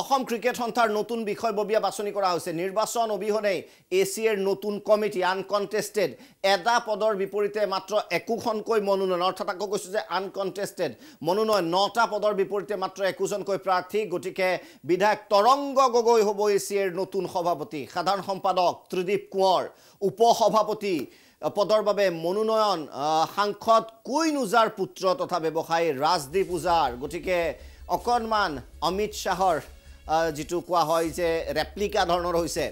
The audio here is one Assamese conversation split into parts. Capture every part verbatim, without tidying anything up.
অসম ক্ৰিকেট সন্থাৰ নতুন বিষয়ববিয়া বাছনি কৰা হৈছে নিৰ্বাচন অবিহনে এছিয়াৰ নতুন কমিটি আনকনটেস্টেড এটা পদৰ বিপৰীতে মাত্ৰ একুখনকৈ মনোনয়ন অৰ্থাৎ আকৌ কৈছো যে আনকনটেস্টেড মনোনয়ন নটা পদৰ বিপৰীতে মাত্ৰ একুজনকৈ প্ৰাৰ্থী গটিকে বিধায়ক তৰংগ গগৈ হ'ব এছিয়াৰ নতুন সভাপতি সাধাৰণ সম্পাদক ত্ৰিদীপ কোঁৱৰ উপসভাপতি পদৰ বাবে মনোনয়ন সাংখত কুইনুজাৰ পুত্ৰ তথা ব্যৱসায়ী ৰাজদীপ উজাৰ গটিকে অকনমান অমিত শাহৰ যেটু কোৱা হয় যে ৰেপ্লিকা ধৰণৰ হৈছে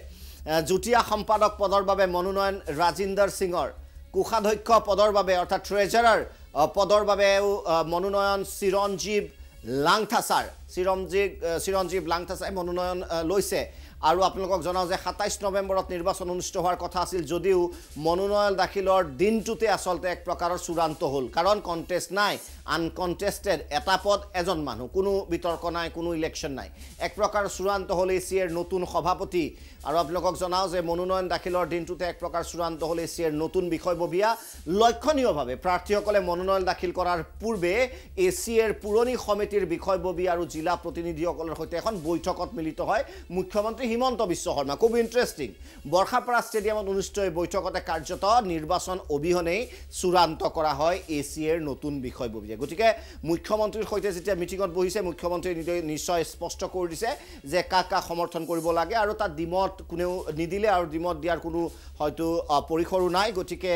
জুটিয়া সম্পাদক পদৰ বাবে মনোনয়ন ৰাজিন্দৰ সিংৰ কোষাধ্যক্ষ পদৰ বাবে অৰ্থাৎ ট্ৰেজাৰাৰ পদৰ বাবে মনোনয়ন চিৰঞ্জীৱ লাংথাছাৰ চিৰঞ্জীৱ চিৰঞ্জীৱ লাংথাছাই মনোনয়ন লৈছে আৰু আপোনালোকক জনাও যে সাতাইশ নৱেম্বৰত নিৰ্বাচন অনুষ্ঠিত হোৱাৰ কথা আছিল যদিও মনোনয়ন দাখিলৰ দিনটোতে আসলতে এক প্ৰকাৰৰ চূড়ান্ত হল কাৰণ কন্টেস্ট নাই আনকনটেস্টেড এটা পদ এজন মানুহ কোনো বিতৰ্ক নাই কোনো ইলেকশন নাই এক প্ৰকাৰৰ চূড়ান্ত হল এছিয়াৰ নতুন সভাপতি আৰু আপোনালোকক জনাও যে মনোনয়ন দাখিলৰ দিনটোতে এক প্ৰকাৰৰ চূড়ান্ত হল এছিয়াৰ নতুন বিষয়ববিয়া লক্ষণীয়ভাৱে প্ৰাৰ্থীসকলে মনোনয়ন দাখিল কৰাৰ পূৰ্বে এছিয়াৰ পুৰণি সমিতিৰ বিষয়ববিয়া আৰু জিলা প্ৰতিনিধিসকলৰ সৈতে এখন বৈঠকত মিলিত হয় মুখ্যমন্ত্ৰী হিমন্ত বিশ্ব শৰ্মা খুব ইন্টাৰেস্টিং বৰখাপাৰা ষ্টেডিয়ামত অনুষ্ঠিত বৈঠকতে কাৰ্যত নিৰ্বাচন অবিহনে চূড়ান্ত কৰা হয় এছিয়াৰ নতুন বিষয়ববিয়া গতিকে মুখ্যমন্ত্ৰীৰ সৈতে যেতিয়া মিটিংত বহিছে মুখ্যমন্ত্ৰী নিশ্চয় স্পষ্ট কৰি দিছে যে কাকা সমৰ্থন কৰিব লাগে আৰু তাত দিমত কোনেও নিদিলে আৰু দিমত দিয়াৰ কোনো হয়তো পৰিখৰো নাই গতিকে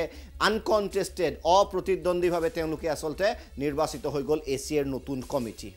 আনকনটেস্টেড অপ্ৰতিদ্বন্দ্বীভাৱে তেওঁলোকে আসলতে নিৰ্বাচিত হৈ গল এছিয়াৰ নতুন কমিটি